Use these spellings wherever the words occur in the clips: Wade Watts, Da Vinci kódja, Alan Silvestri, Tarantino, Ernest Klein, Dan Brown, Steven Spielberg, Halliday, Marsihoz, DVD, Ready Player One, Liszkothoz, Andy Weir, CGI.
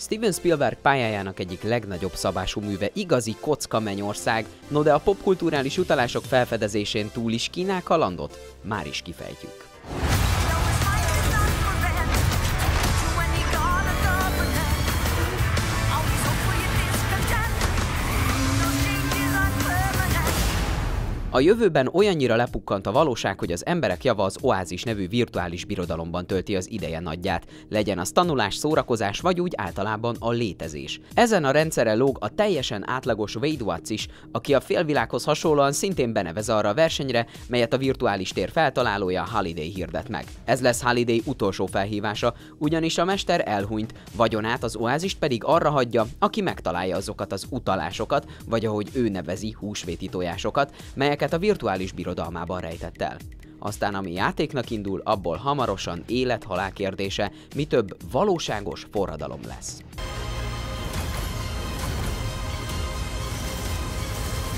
Steven Spielberg pályájának egyik legnagyobb szabású műve igazi kocka mennyország, no de a popkulturális utalások felfedezésén túl is kínál kalandot? Már is kifejtjük. A jövőben olyannyira lepukkant a valóság, hogy az emberek java az Oázis nevű virtuális birodalomban tölti az ideje nagyját, legyen az tanulás, szórakozás vagy úgy általában a létezés. Ezen a rendszeren lóg a teljesen átlagos Wade Watts is, aki a félvilághoz hasonlóan szintén benevez arra a versenyre, melyet a virtuális tér feltalálója Halliday hirdet meg. Ez lesz Halliday utolsó felhívása, ugyanis a mester elhunyt, vagyonát, az Oázist pedig arra hagyja, aki megtalálja azokat az utalásokat, vagy ahogy ő nevezi, húsvéti tojásokat, melyeket a virtuális birodalmában rejtett el. Aztán ami játéknak indul, abból hamarosan élet-halál kérdése, mi több valóságos forradalom lesz.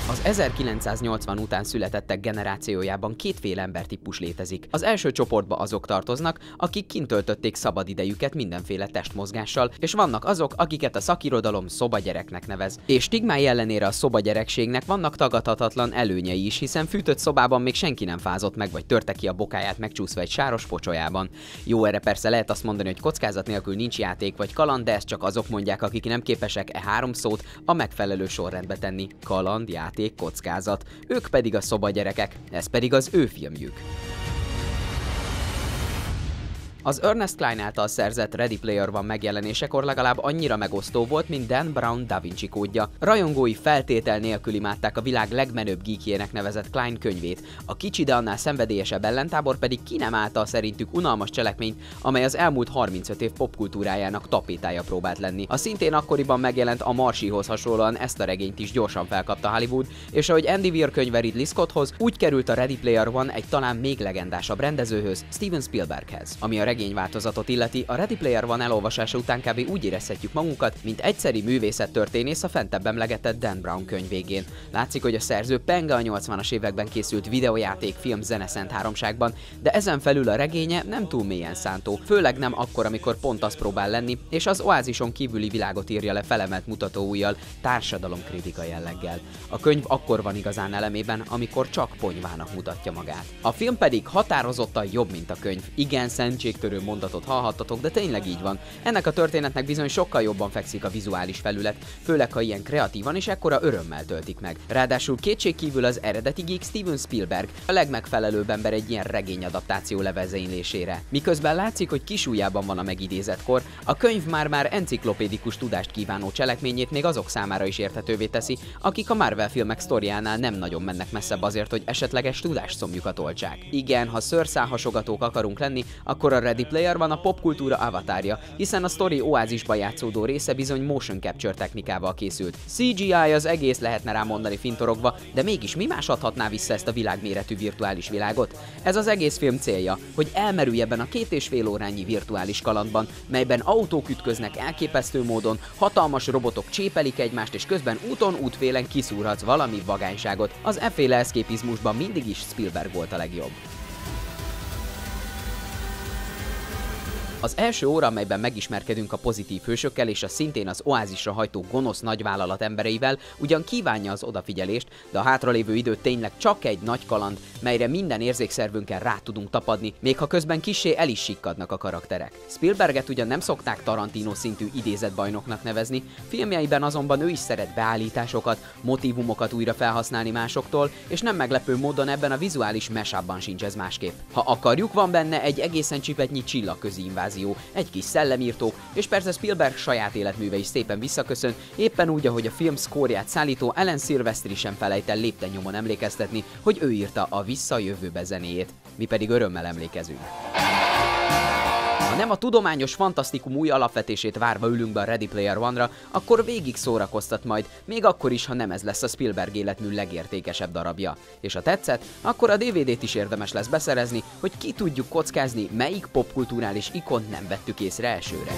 Az 1980 után születettek generációjában kétféle embertípus létezik. Az első csoportba azok tartoznak, akik kintöltötték szabadidejüket mindenféle testmozgással, és vannak azok, akiket a szakirodalom szobagyereknek nevez. És stigmái ellenére a szobagyerekségnek vannak tagadhatatlan előnyei is, hiszen fűtött szobában még senki nem fázott meg, vagy törte ki a bokáját megcsúszva egy sáros pocsolyában. Jó, erre persze lehet azt mondani, hogy kockázat nélkül nincs játék vagy kaland, de ezt csak azok mondják, akik nem képesek három szót a megfelelő sorrendbe tenni. Kaland, játék, kockázat. Ők pedig a szobagyerekek, ez pedig az ő filmjük. Az Ernest Klein által szerzett Ready Player One megjelenésekor legalább annyira megosztó volt, mint Dan Brown Da Vinci kódja. Rajongói feltétel nélkül imádták a világ legmenőbb geekjének nevezett Klein könyvét, a kicsi, de annál szenvedélyesebb ellentábor pedig ki nem állta a szerintük unalmas cselekményt, amely az elmúlt 35 év popkultúrájának tapétája próbált lenni. A szintén akkoriban megjelent a Marsihoz hasonlóan ezt a regényt is gyorsan felkapta Hollywood, és ahogy Andy Weir könyve Liszkothoz, úgy került a Ready Player One egy talán még legendásabb rendezőhöz, Steven Spielberghez. Ami a regényváltozatot illeti, a Ready Player One elolvasása után kb. Úgy érezhetjük magunkat, mint egyszeri művészettörténész a fentebb emlegetett Dan Brown könyv végén. Látszik, hogy a szerző penge a 80-as években készült videójáték, film, zeneszent háromságban, de ezen felül a regénye nem túl mélyen szántó, főleg nem akkor, amikor pont az próbál lenni, és az Oázison kívüli világot írja le felemelt mutatóujjal, társadalomkritika jelleggel. A könyv akkor van igazán elemében, amikor csak ponyvának mutatja magát. A film pedig határozottan jobb, mint a könyv. Igen, törő mondatot hallhattatok, de tényleg így van. Ennek a történetnek bizony sokkal jobban fekszik a vizuális felület, főleg ha ilyen kreatívan és ekkora örömmel töltik meg. Ráadásul kétségkívül az eredeti geek Steven Spielberg a legmegfelelőbb ember egy ilyen regényadaptáció levezénylésére. Miközben látszik, hogy kisújjában van a megidézett kor, a könyv már-már enciklopédikus tudást kívánó cselekményét még azok számára is érthetővé teszi, akik a Marvel filmek sztoriánál nem nagyon mennek messzebb azért, hogy esetleges tudásszomjukat oltsák. Igen, ha szőrszálhasogatók akarunk lenni, akkor a Ready Player One a popkultúra avatárja, hiszen a sztori Oázisba játszódó része bizony motion capture technikával készült. CGI az egész, lehetne rá mondani fintorogva, de mégis mi más adhatná vissza ezt a világméretű virtuális világot? Ez az egész film célja, hogy elmerülj ebben a 2,5 órányi virtuális kalandban, melyben autók ütköznek elképesztő módon, hatalmas robotok csépelik egymást, és közben úton útfélen kiszúrhatsz valami vagányságot. Az efféle eszképizmusban mindig is Spielberg volt a legjobb. Az első óra, amelyben megismerkedünk a pozitív hősökkel és a szintén az Oázisra hajtó gonosz nagyvállalat embereivel, ugyan kívánja az odafigyelést, de a hátralévő idő tényleg csak egy nagy kaland, melyre minden érzékszervünkkel rá tudunk tapadni, még ha közben kissé el is sikkadnak a karakterek. Spielberget ugyan nem szokták Tarantino szintű idézetbajnoknak nevezni, filmjeiben azonban ő is szeret beállításokat, motívumokat újra felhasználni másoktól, és nem meglepő módon ebben a vizuális mashup-ban sincs ez másképp. Ha akarjuk, van benne egy egészen csipetnyi csillagközi invázió, egy kis szellemírtók, és persze Spielberg saját életműve is szépen visszaköszön, éppen úgy, ahogy a film szkórját szállító Alan Silvestri sem felejt el lépten-nyomon emlékeztetni, hogy ő írta a Vissza a jövőbe zenéjét. Mi pedig örömmel emlékezünk. Ha nem a tudományos fantasztikum új alapvetését várva ülünk be a Ready Player One-ra, akkor végig szórakoztat majd, még akkor is, ha nem ez lesz a Spielberg életmű legértékesebb darabja. És ha tetszett, akkor a DVD-t is érdemes lesz beszerezni, hogy ki tudjuk kockázni, melyik popkulturális ikont nem vettük észre elsőre.